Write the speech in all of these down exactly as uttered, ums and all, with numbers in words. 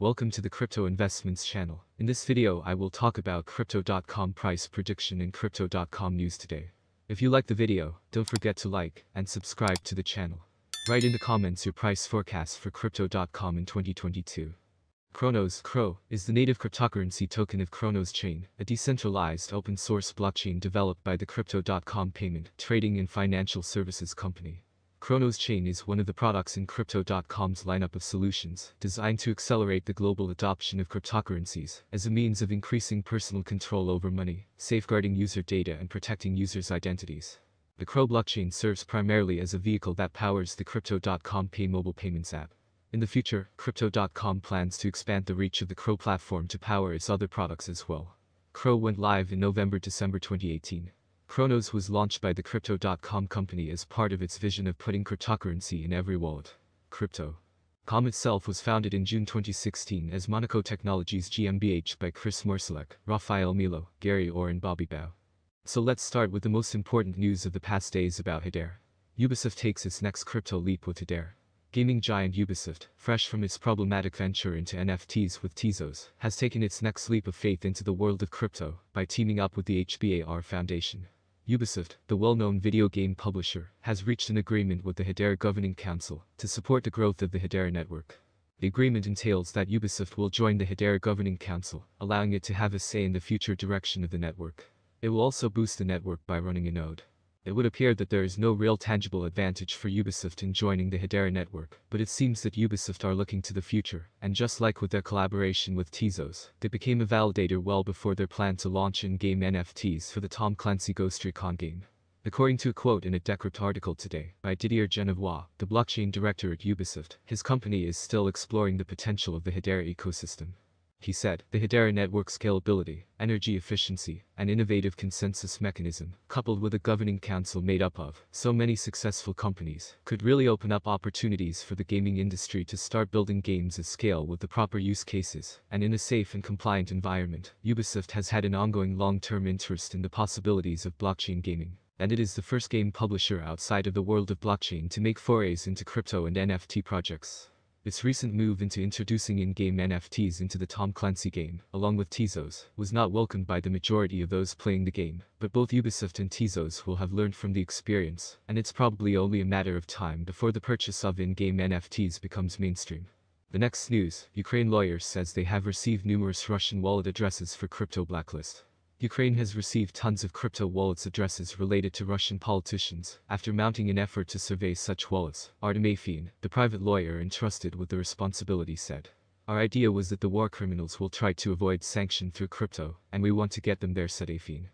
Welcome to the Crypto Investments channel. In this video, I will talk about Crypto dot com price prediction and Crypto dot com news today. If you like the video, don't forget to like and subscribe to the channel. Write in the comments your price forecast for Crypto dot com in twenty twenty-two. Cronos (C R O) is the native cryptocurrency token of Cronos Chain, a decentralized open-source blockchain developed by the Crypto dot com payment, trading and financial services company. Cronos Chain is one of the products in Crypto dot com's lineup of solutions designed to accelerate the global adoption of cryptocurrencies as a means of increasing personal control over money, safeguarding user data and protecting users' identities. The C R O blockchain serves primarily as a vehicle that powers the Crypto dot com Pay mobile payments app. In the future, Crypto dot com plans to expand the reach of the C R O platform to power its other products as well. C R O went live in November December twenty eighteen. Cronos was launched by the Crypto dot com company as part of its vision of putting cryptocurrency in every wallet. Crypto dot com itself was founded in June twenty sixteen as Monaco Technologies G m b H by Chris Morcelek, Raphael Milo, Gary Orr and Bobby Bao. So let's start with the most important news of the past days about Hedera. Ubisoft takes its next crypto leap with Hedera. Gaming giant Ubisoft, fresh from its problematic venture into N F Ts with Tezos, has taken its next leap of faith into the world of crypto by teaming up with the H B A R Foundation. Ubisoft, the well-known video game publisher, has reached an agreement with the Hedera Governing Council to support the growth of the Hedera network. The agreement entails that Ubisoft will join the Hedera Governing Council, allowing it to have a say in the future direction of the network. It will also boost the network by running a node. It would appear that there is no real tangible advantage for Ubisoft in joining the Hedera network, but it seems that Ubisoft are looking to the future, and just like with their collaboration with Tezos, they became a validator well before their plan to launch in-game N F Ts for the Tom Clancy Ghost Recon game. According to a quote in a Decrypt article today by Didier Genevois, the blockchain director at Ubisoft, his company is still exploring the potential of the Hedera ecosystem. He said, the Hedera network scalability, energy efficiency, and innovative consensus mechanism, coupled with a governing council made up of so many successful companies, could really open up opportunities for the gaming industry to start building games at scale with the proper use cases, and in a safe and compliant environment. Ubisoft has had an ongoing long-term interest in the possibilities of blockchain gaming, and it is the first game publisher outside of the world of blockchain to make forays into crypto and N F T projects. Its recent move into introducing in-game N F Ts into the Tom Clancy game, along with Tezos, was not welcomed by the majority of those playing the game, but both Ubisoft and Tezos will have learned from the experience, and it's probably only a matter of time before the purchase of in-game N F Ts becomes mainstream. The next news, Ukraine lawyer says they have received numerous Russian wallet addresses for crypto blacklist. Ukraine has received tons of crypto wallets addresses related to Russian politicians, after mounting an effort to survey such wallets, Artem Afyan, the private lawyer entrusted with the responsibility said. Our idea was that the war criminals will try to avoid sanction through crypto, and we want to get them there, said Afyan.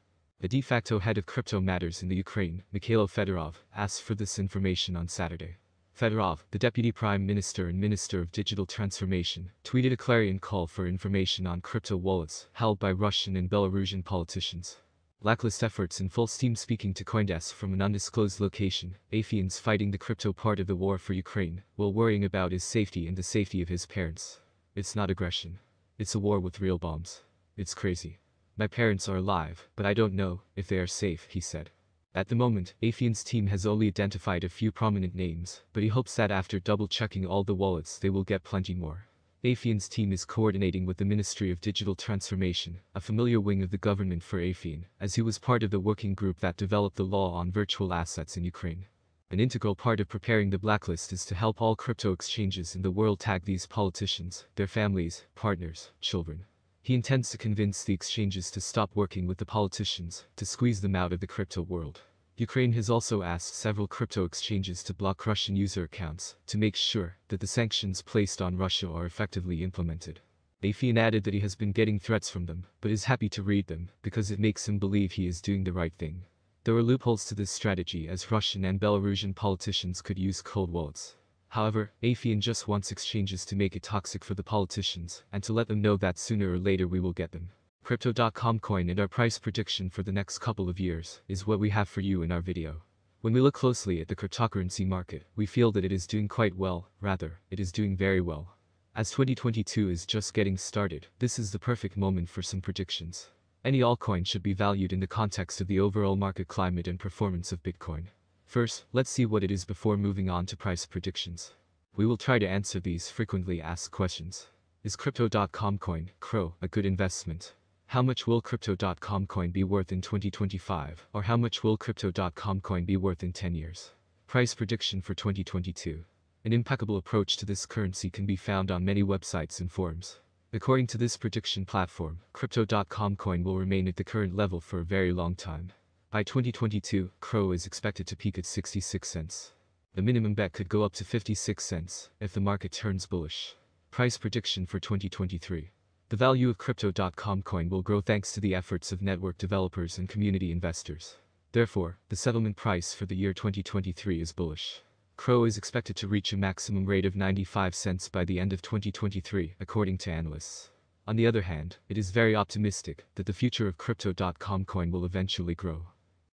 The de facto head of crypto matters in the Ukraine, Mykola Fedorov, asked for this information on Saturday. Fedorov, the Deputy Prime Minister and Minister of Digital Transformation, tweeted a clarion call for information on crypto wallets held by Russian and Belarusian politicians. Blacklist efforts in full steam. Speaking to CoinDesk from an undisclosed location, Afyan's fighting the crypto part of the war for Ukraine, while worrying about his safety and the safety of his parents. It's not aggression. It's a war with real bombs. It's crazy. My parents are alive, but I don't know if they are safe, he said. At the moment, Afyan's team has only identified a few prominent names, but he hopes that after double-checking all the wallets they will get plenty more. Afyan's team is coordinating with the Ministry of Digital Transformation, a familiar wing of the government for Afyan, as he was part of the working group that developed the law on virtual assets in Ukraine. An integral part of preparing the blacklist is to help all crypto exchanges in the world tag these politicians, their families, partners, children. He intends to convince the exchanges to stop working with the politicians, to squeeze them out of the crypto world. Ukraine has also asked several crypto exchanges to block Russian user accounts, to make sure that the sanctions placed on Russia are effectively implemented. Afyan added that he has been getting threats from them, but is happy to read them, because it makes him believe he is doing the right thing. There are loopholes to this strategy as Russian and Belarusian politicians could use cold wallets. However, Afyan just wants exchanges to make it toxic for the politicians, and to let them know that sooner or later we will get them. Crypto dot com coin and our price prediction for the next couple of years is what we have for you in our video. When we look closely at the cryptocurrency market, we feel that it is doing quite well, rather, it is doing very well. As twenty twenty-two is just getting started, this is the perfect moment for some predictions. Any altcoin should be valued in the context of the overall market climate and performance of Bitcoin. First, let's see what it is before moving on to price predictions. We will try to answer these frequently asked questions. Is Crypto dot com coin, C R O, a good investment? How much will Crypto dot com coin be worth in twenty twenty-five, or how much will Crypto dot com coin be worth in ten years? Price prediction for twenty twenty-two. An impeccable approach to this currency can be found on many websites and forums. According to this prediction platform, Crypto dot com coin will remain at the current level for a very long time. By twenty twenty-two, C R O is expected to peak at sixty-six cents. The minimum bet could go up to fifty-six cents if the market turns bullish. Price prediction for twenty twenty-three. The value of Crypto dot com coin will grow thanks to the efforts of network developers and community investors. Therefore, the settlement price for the year twenty twenty-three is bullish. C R O is expected to reach a maximum rate of ninety-five cents by the end of twenty twenty-three, according to analysts. On the other hand, it is very optimistic that the future of Crypto dot com coin will eventually grow.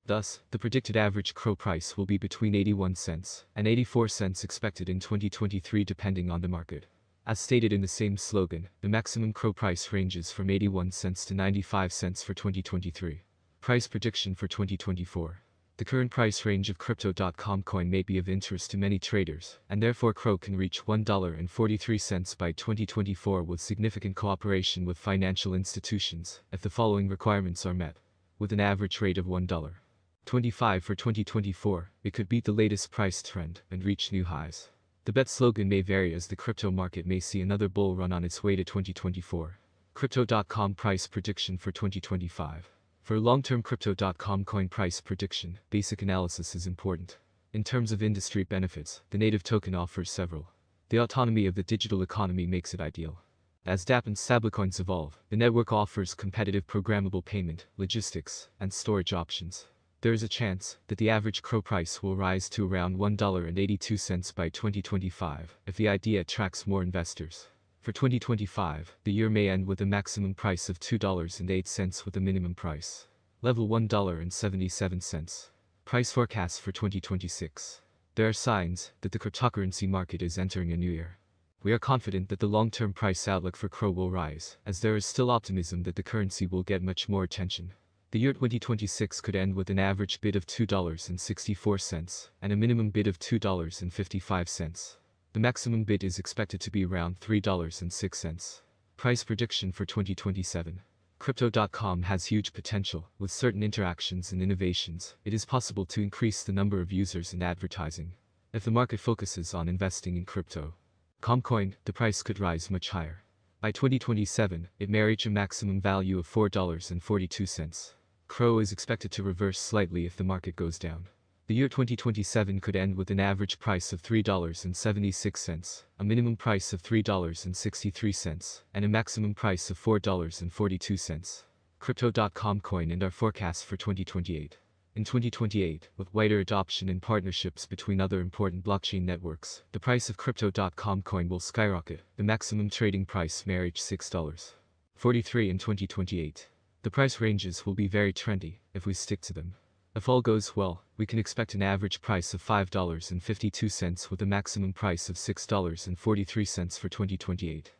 Thus, the predicted average C R O price will be between eighty-one cents and eighty-four cents expected in twenty twenty-three depending on the market. As stated in the same slogan, the maximum C R O price ranges from eighty-one cents to ninety-five cents for twenty twenty-three. Price prediction for twenty twenty-four. The current price range of Crypto dot com coin may be of interest to many traders, and therefore C R O can reach one dollar and forty-three cents by twenty twenty-four with significant cooperation with financial institutions, if the following requirements are met. With an average rate of one dollar and twenty-five cents for twenty twenty-four, it could beat the latest price trend and reach new highs. The bet slogan may vary as the crypto market may see another bull run on its way to twenty twenty-four. Crypto dot com price prediction for twenty twenty-five. For long-term Crypto dot com coin price prediction, basic analysis is important. In terms of industry benefits, the native token offers several. The autonomy of the digital economy makes it ideal. As dApp and stablecoins evolve, the network offers competitive programmable payment, logistics, and storage options. There is a chance that the average C R O price will rise to around one dollar and eighty-two cents by twenty twenty-five, if the idea attracts more investors. For twenty twenty-five, the year may end with a maximum price of two dollars and eight cents with a minimum price. Level one dollar and seventy-seven cents. Price forecasts for twenty twenty-six. There are signs that the cryptocurrency market is entering a new year. We are confident that the long-term price outlook for C R O will rise, as there is still optimism that the currency will get much more attention. The year twenty twenty-six could end with an average bid of two dollars and sixty-four cents and a minimum bid of two dollars and fifty-five cents. The maximum bid is expected to be around three dollars and six cents. Price prediction for twenty twenty-seven. Crypto dot com has huge potential. With certain interactions and innovations, it is possible to increase the number of users and advertising. If the market focuses on investing in Crypto dot com coin, the price could rise much higher. By twenty twenty-seven, it may reach a maximum value of four dollars and forty-two cents. C R O is expected to reverse slightly if the market goes down. The year twenty twenty-seven could end with an average price of three dollars and seventy-six cents, a minimum price of three dollars and sixty-three cents, and a maximum price of four dollars and forty-two cents. Crypto dot com coin and our forecast for twenty twenty-eight. In twenty twenty-eight, with wider adoption and partnerships between other important blockchain networks, the price of Crypto dot com coin will skyrocket. The maximum trading price may reach six dollars and forty-three cents in twenty twenty-eight. The price ranges will be very trendy if we stick to them. If all goes well, we can expect an average price of five dollars and fifty-two cents with a maximum price of six dollars and forty-three cents for twenty twenty-eight.